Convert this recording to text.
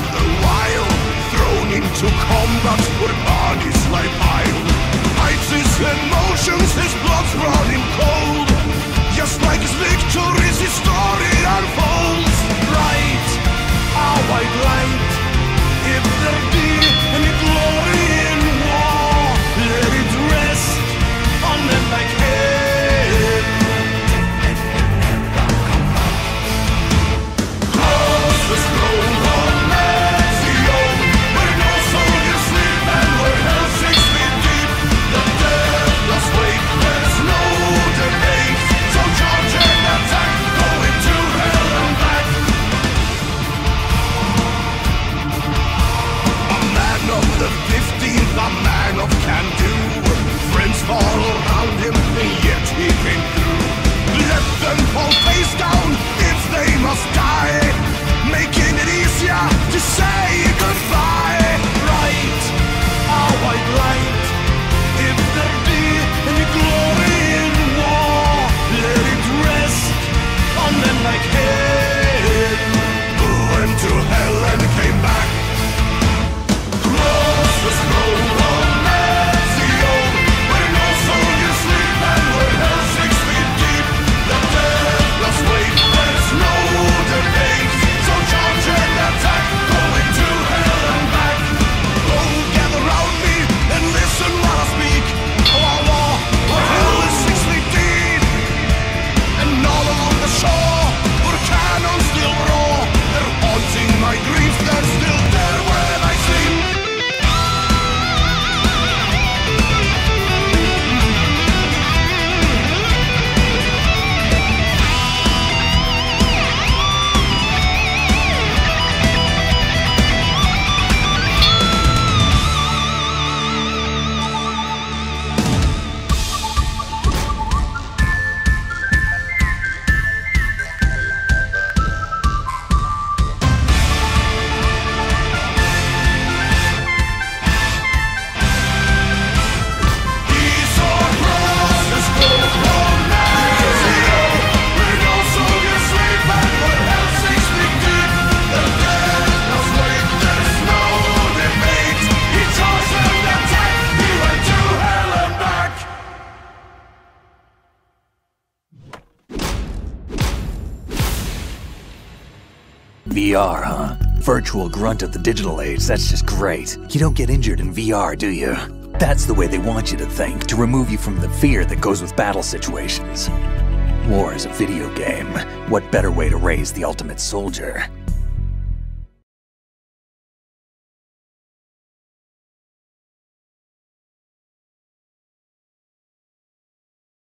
of the wild, thrown into combat where bodies lie piled. Hides his emotions, his blood's running cold. Just like his victories, his story unfolds. Bright, our white light, if there be any glory in war, let it rest on them like him. Close the scroll of Mexion, where no soldiers sleep and where hell 6 feet deep. The deathless wake, there's no debate. So charge and attack, go into hell and back. A man of the 15th, a man of can-do. Friends fall around him, and yet he came through. Let them fall face down if they must die, making it easier to say goodbye. Bright, our white light, if there be any glory in war, let it rest on them like him, who went to hell and came back. Cross the scroll of Mexion, where no soldiers sleep and where hell 6 feet deep. The deathless wake, there's no debate. So charge and attack, go into hell and back. Oh, gather round me and listen while I speak. Oh, our law, where hell is 6 feet deep. And all along the shore, where cannon still roar, they're haunting my grief that's still there when I sleep. VR, huh? Virtual grunt of the digital age, that's just great. You don't get injured in VR, do you? That's the way they want you to think, to remove you from the fear that goes with battle situations. War is a video game. What better way to raise the ultimate soldier?